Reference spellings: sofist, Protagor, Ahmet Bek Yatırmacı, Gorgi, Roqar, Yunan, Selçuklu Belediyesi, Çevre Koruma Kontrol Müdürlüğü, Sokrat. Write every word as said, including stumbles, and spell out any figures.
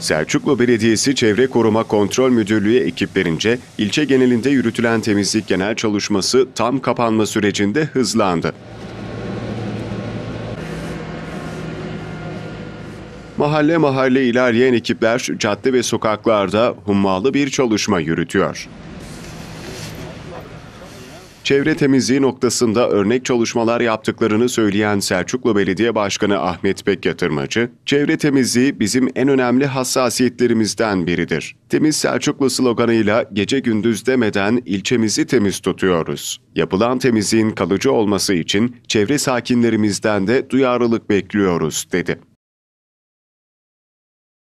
Selçuklu Belediyesi Çevre Koruma Kontrol Müdürlüğü ekiplerince ilçe genelinde yürütülen temizlik genel çalışması tam kapanma sürecinde hızlandı. Mahalle mahalle ilerleyen ekipler cadde ve sokaklarda hummalı bir çalışma yürütüyor. Çevre temizliği noktasında örnek çalışmalar yaptıklarını söyleyen Selçuklu Belediye Başkanı Ahmet Bek Yatırmacı, "Çevre temizliği bizim en önemli hassasiyetlerimizden biridir. Temiz Selçuklu sloganıyla gece gündüz demeden ilçemizi temiz tutuyoruz. Yapılan temizliğin kalıcı olması için çevre sakinlerimizden de duyarlılık bekliyoruz," dedi.